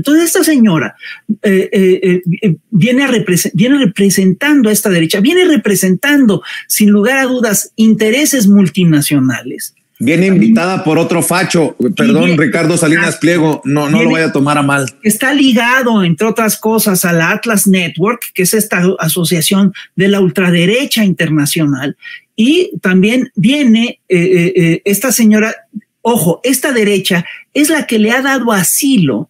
Entonces esta señora viene representando a esta derecha, viene representando sin lugar a dudas intereses multinacionales. Viene invitada por otro facho, perdón, viene, Ricardo Salinas Pliego, no lo vaya a tomar a mal. Está ligado, entre otras cosas, a la Atlas Network, que es esta asociación de la ultraderecha internacional, y también viene esta señora, ojo, esta derecha es la que le ha dado asilo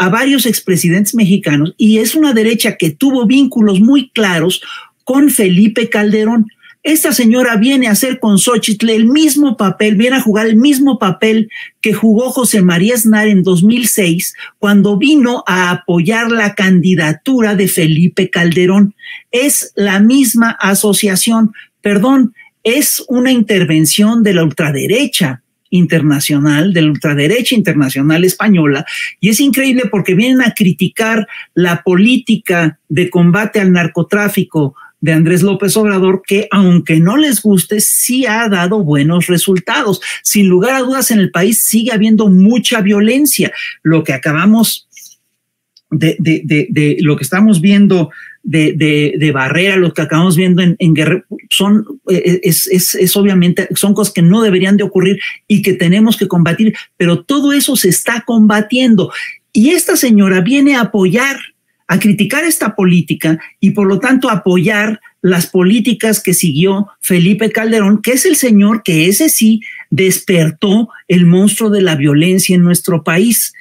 a varios expresidentes mexicanos y es una derecha que tuvo vínculos muy claros con Felipe Calderón. Esta señora viene a hacer con Xóchitl el mismo papel, viene a jugar el mismo papel que jugó José María Aznar en 2006 cuando vino a apoyar la candidatura de Felipe Calderón. Es la misma asociación, perdón, es una intervención de la ultraderecha internacional, de la ultraderecha internacional española, y es increíble porque vienen a criticar la política de combate al narcotráfico de Andrés López Obrador, que aunque no les guste, sí ha dado buenos resultados. Sin lugar a dudas, en el país sigue habiendo mucha violencia. Lo que acabamos de lo que estamos viendo de Barrera, lo que acabamos viendo en Guerrero, es obviamente, son cosas que no deberían de ocurrir y que tenemos que combatir, pero todo eso se está combatiendo. Y esta señora viene a apoyar, a criticar esta política y por lo tanto apoyar las políticas que siguió Felipe Calderón, que es el señor que ese sí despertó el monstruo de la violencia en nuestro país.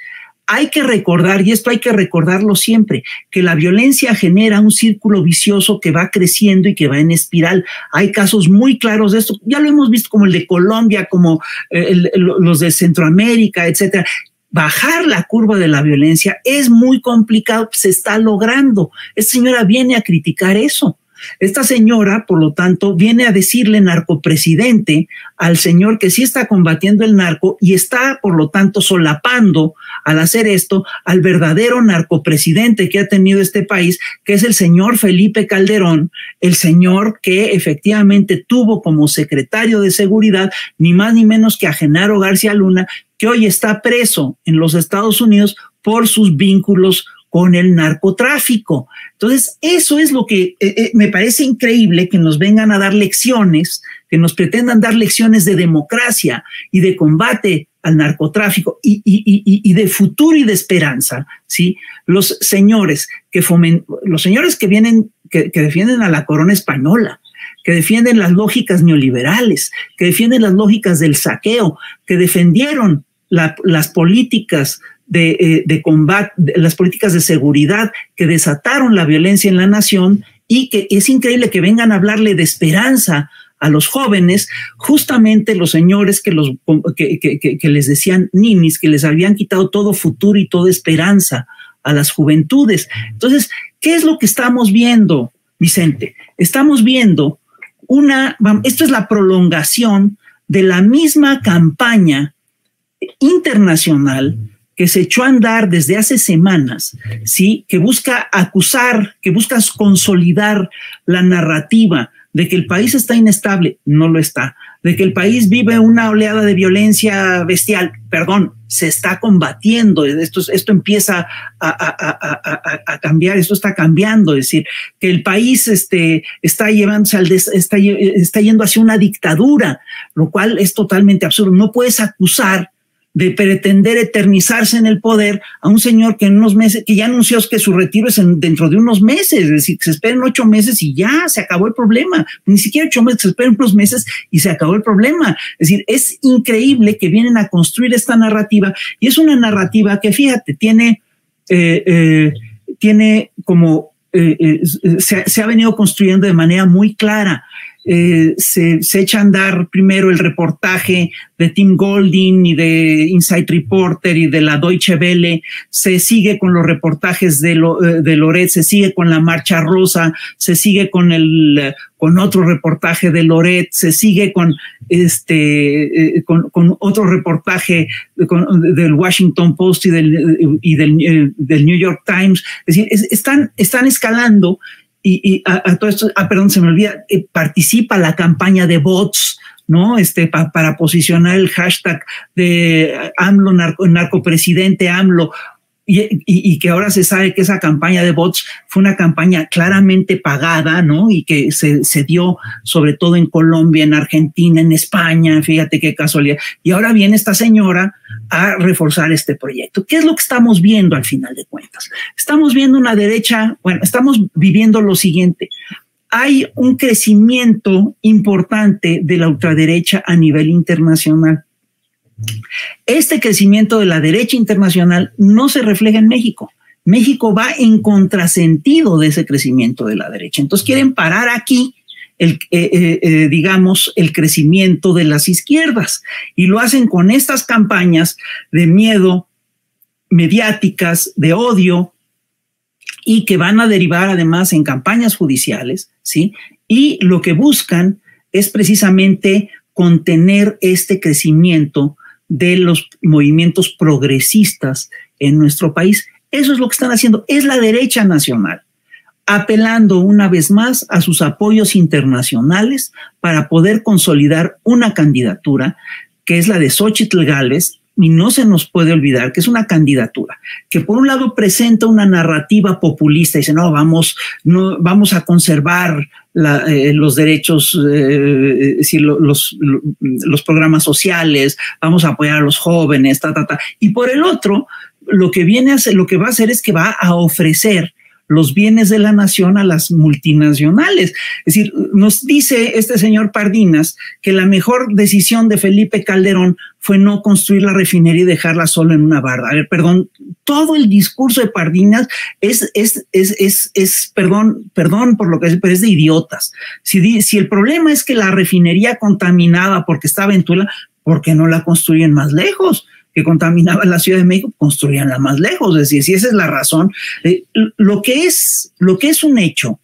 Hay que recordar, y esto hay que recordarlo siempre, que la violencia genera un círculo vicioso que va creciendo y que va en espiral. Hay casos muy claros de esto, ya lo hemos visto, como el de Colombia, como los de Centroamérica, etcétera. Bajar la curva de la violencia es muy complicado, se está logrando. Esta señora viene a criticar eso. Esta señora, por lo tanto, viene a decirle narcopresidente al señor que sí está combatiendo el narco y está, por lo tanto, solapando al hacer esto al verdadero narcopresidente que ha tenido este país, que es el señor Felipe Calderón, el señor que efectivamente tuvo como secretario de seguridad ni más ni menos que a Genaro García Luna, que hoy está preso en los Estados Unidos por sus vínculos con el narcotráfico. Entonces, eso es lo que me parece increíble, que nos vengan a dar lecciones, que nos pretendan dar lecciones de democracia y de combate al narcotráfico y de futuro y de esperanza, ¿sí? Los señores que vienen, que defienden a la corona española, que defienden las lógicas neoliberales, que defienden las lógicas del saqueo, que defendieron las políticas de combate, las políticas de seguridad que desataron la violencia en la nación, y que es increíble que vengan a hablarle de esperanza a los jóvenes, justamente los señores que les decían ninis, que les habían quitado todo futuro y toda esperanza a las juventudes. Entonces, ¿qué es lo que estamos viendo, Vicente? Estamos viendo esto es la prolongación de la misma campaña internacional que se echó a andar desde hace semanas, ¿sí? Que busca acusar, que busca consolidar la narrativa de que el país está inestable, no lo está, de que el país vive una oleada de violencia bestial, perdón, se está combatiendo, esto empieza a cambiar, esto está cambiando, es decir, que el país está yendo hacia una dictadura, lo cual es totalmente absurdo. No puedes acusar de pretender eternizarse en el poder a un señor que en unos meses, que ya anunció que su retiro es dentro de unos meses, es decir, que se esperen 8 meses y ya se acabó el problema, ni siquiera 8 meses, se esperen unos meses y se acabó el problema. Es decir, es increíble que vienen a construir esta narrativa, y es una narrativa que, fíjate, tiene como se ha venido construyendo de manera muy clara. Se echa a andar primero el reportaje de Tim Golding y de Insight Reporter y de la Deutsche Welle, se sigue con los reportajes de Loret, se sigue con la Marcha Rosa, se sigue con otro reportaje de Loret, se sigue con otro reportaje del Washington Post y del New York Times. Es decir, están escalando. Y a todo esto, perdón, se me olvida, participa la campaña de bots, ¿no? Para posicionar el hashtag de AMLO, narcopresidente AMLO. Y que ahora se sabe que esa campaña de bots fue una campaña claramente pagada, ¿no? Y que se dio sobre todo en Colombia, en Argentina, en España, fíjate qué casualidad. Y ahora viene esta señora a reforzar este proyecto. ¿Qué es lo que estamos viendo al final de cuentas? Estamos viendo una derecha, bueno, estamos viviendo lo siguiente. Hay un crecimiento importante de la ultraderecha a nivel internacional. Este crecimiento de la derecha internacional no se refleja en México. México va en contrasentido de ese crecimiento de la derecha. Entonces quieren parar aquí, digamos, el crecimiento de las izquierdas, y lo hacen con estas campañas de miedo mediáticas, de odio, y que van a derivar además en campañas judiciales, ¿sí? Y lo que buscan es precisamente contener este crecimiento de los movimientos progresistas en nuestro país. Eso es lo que están haciendo. Es la derecha nacional, apelando una vez más a sus apoyos internacionales para poder consolidar una candidatura que es la de Xóchitl Gálvez, y no se nos puede olvidar que es una candidatura que por un lado presenta una narrativa populista y dice, no, vamos a conservar los derechos, los programas sociales, vamos a apoyar a los jóvenes, Y por el otro, lo que va a hacer es que va a ofrecer los bienes de la nación a las multinacionales. Es decir, nos dice este señor Pardinas que la mejor decisión de Felipe Calderón fue no construir la refinería y dejarla solo en una barda. A ver, perdón, todo el discurso de Pardinas perdón por lo que es, pero es de idiotas. Si el problema es que la refinería contaminaba porque estaba en Tula, ¿por qué no la construyen más lejos? Que contaminaba la Ciudad de México, construíanla más lejos. Es decir, si esa es la razón, lo que es un hecho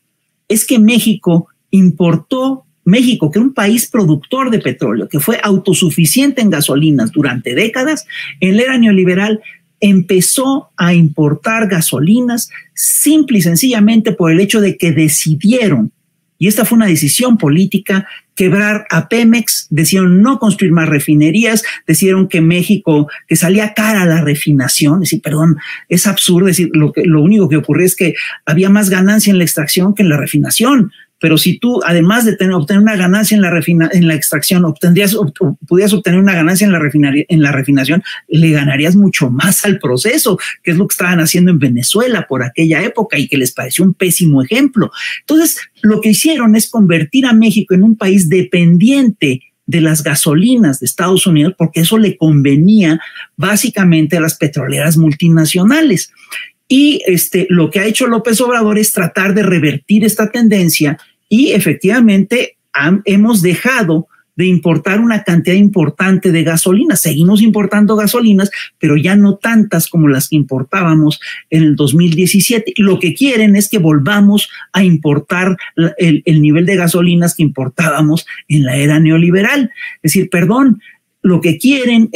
es que México importó, que era un país productor de petróleo, que fue autosuficiente en gasolinas durante décadas, en la era neoliberal empezó a importar gasolinas simple y sencillamente por el hecho de que decidieron, y esta fue una decisión política, quebrar a Pemex, decidieron no construir más refinerías, decidieron que México, que salía cara la refinación, es decir, perdón, es absurdo decir, lo único que ocurrió es que había más ganancia en la extracción que en la refinación, pero si tú, además de obtener una ganancia en la extracción, pudieras obtener una ganancia en la refinación, le ganarías mucho más al proceso, que es lo que estaban haciendo en Venezuela por aquella época y que les pareció un pésimo ejemplo. Entonces, lo que hicieron es convertir a México en un país dependiente de las gasolinas de Estados Unidos, porque eso le convenía básicamente a las petroleras multinacionales. Y lo que ha hecho López Obrador es tratar de revertir esta tendencia y efectivamente hemos dejado de importar una cantidad importante de gasolinas. Seguimos importando gasolinas, pero ya no tantas como las que importábamos en el 2017. Lo que quieren es que volvamos a importar el nivel de gasolinas que importábamos en la era neoliberal. Es decir, perdón, lo que quieren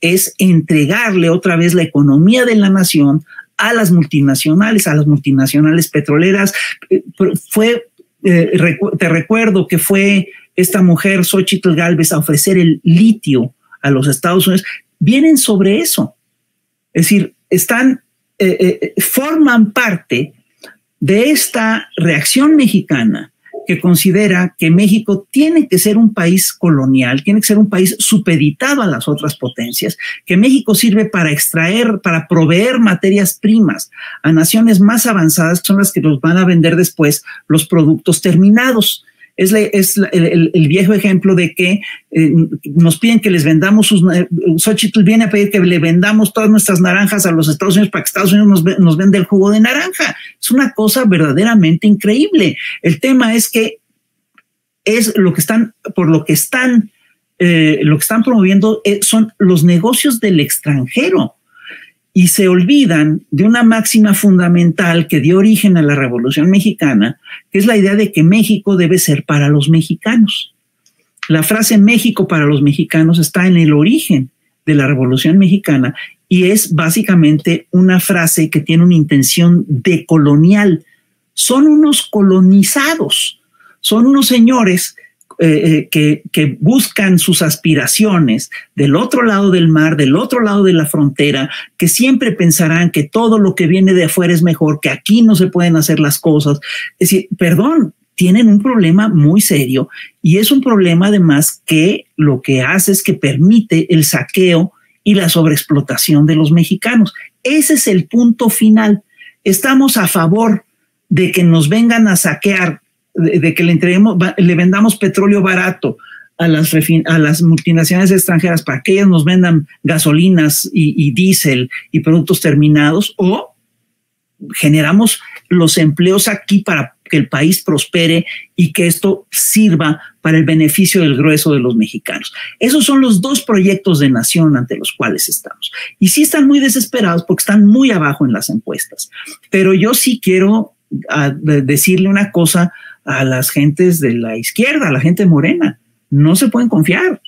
es entregarle otra vez la economía de la nación a las multinacionales, petroleras. Te recuerdo que fue esta mujer, Xóchitl Gálvez, a ofrecer el litio a los Estados Unidos. Vienen sobre eso. Es decir, forman parte de esta reacción mexicana que considera que México tiene que ser un país colonial, tiene que ser un país supeditado a las otras potencias, que México sirve para extraer, para proveer materias primas a naciones más avanzadas, que son las que nos van a vender después los productos terminados. Es el viejo ejemplo de que nos piden que les vendamos Xóchitl viene a pedir que le vendamos todas nuestras naranjas a los Estados Unidos para que Estados Unidos nos venda el jugo de naranja. Es una cosa verdaderamente increíble. El tema es que es lo que están, lo que están promoviendo son los negocios del extranjero. Y se olvidan de una máxima fundamental que dio origen a la Revolución Mexicana, que es la idea de que México debe ser para los mexicanos. La frase México para los mexicanos está en el origen de la Revolución Mexicana y es básicamente una frase que tiene una intención decolonial. Son unos colonizados, son unos señores que buscan sus aspiraciones del otro lado del mar, del otro lado de la frontera, que siempre pensarán que todo lo que viene de afuera es mejor, que aquí no se pueden hacer las cosas. Es decir, perdón, tienen un problema muy serio, y es un problema además que lo que hace es que permite el saqueo y la sobreexplotación de los mexicanos. Ese es el punto final. Estamos a favor de que nos vengan a saquear, de que le vendamos petróleo barato a las multinacionales extranjeras para que ellas nos vendan gasolinas y diésel y productos terminados, o generamos los empleos aquí para que el país prospere y que esto sirva para el beneficio del grueso de los mexicanos. Esos son los dos proyectos de nación ante los cuales estamos. Y sí están muy desesperados porque están muy abajo en las encuestas. Pero yo sí quiero decirle una cosa a las gentes de la izquierda, a la gente morena: no se pueden confiar.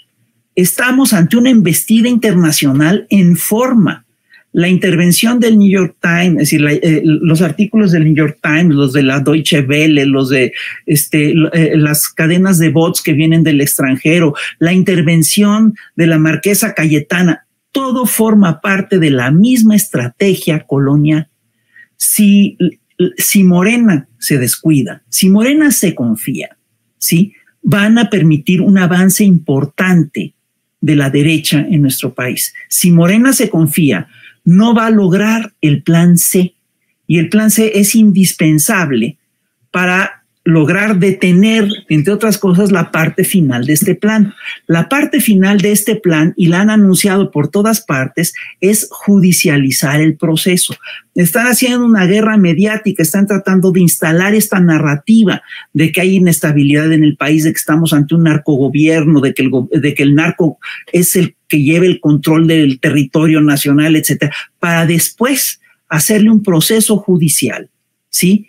Estamos ante una embestida internacional en forma. La intervención del New York Times, es decir, los artículos del New York Times, los de la Deutsche Welle, los de las cadenas de bots que vienen del extranjero, la intervención de la marquesa Cayetana, todo forma parte de la misma estrategia colonial. Si Morena se descuida, si Morena se confía, ¿sí?, van a permitir un avance importante de la derecha en nuestro país. Si Morena se confía, no va a lograr el plan C. Y el plan C es indispensable para lograr detener, entre otras cosas, la parte final de este plan. La parte final de este plan, y la han anunciado por todas partes, es judicializar el proceso. Están haciendo una guerra mediática, están tratando de instalar esta narrativa de que hay inestabilidad en el país, de que estamos ante un narcogobierno, de que el narco es el que lleva el control del territorio nacional, etcétera, para después hacerle un proceso judicial, ¿sí?,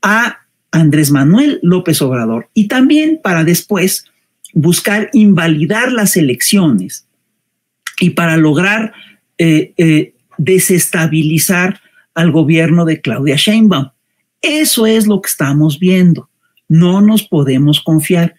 a Andrés Manuel López Obrador, y también para después buscar invalidar las elecciones y para lograr desestabilizar al gobierno de Claudia Sheinbaum. Eso es lo que estamos viendo. No nos podemos confiar.